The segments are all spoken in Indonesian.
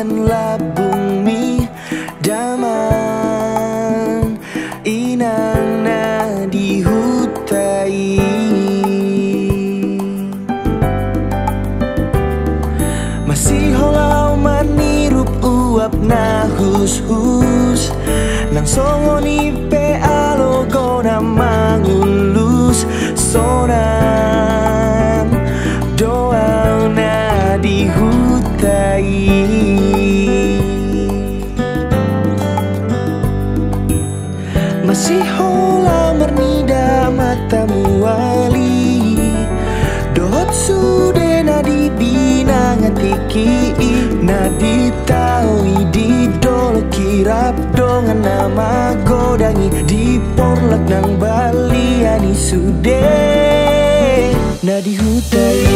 demikianlah bumi damai, inana dihutai. Masih holau manirup uap nahus-hus, nang songo ni pe alogona mangulus sonan doana dihutai. Masih hola mernida matamu wali, dohot sude nadi binangan tiki'i, nadi taui di dolo kirap dongan nama godangi, di porlak nang baliani sude nadi hutai.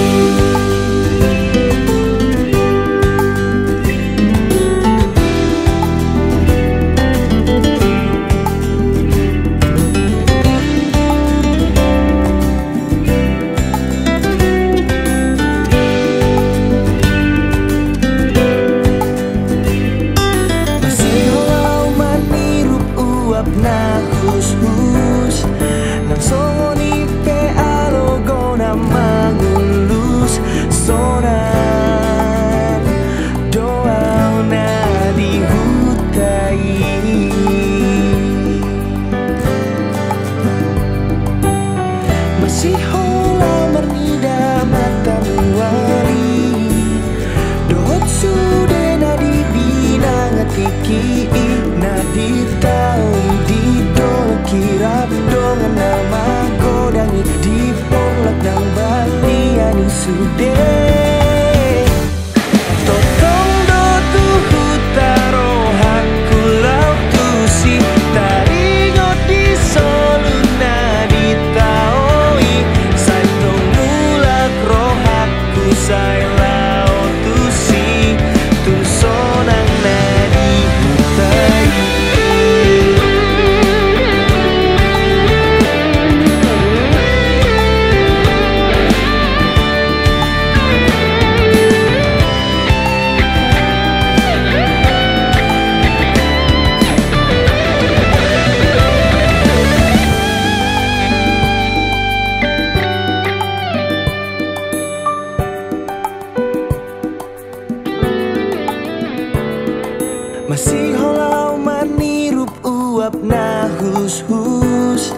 Masih holau manirup uap nahus-hus,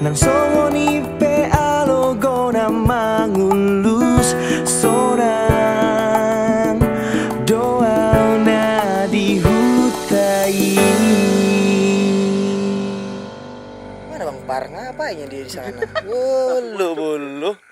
nang songo ni pe alogona mangulus sonan doana dihutai. Mana Bang Par ngapainnya dia di sana? Bulu bulu.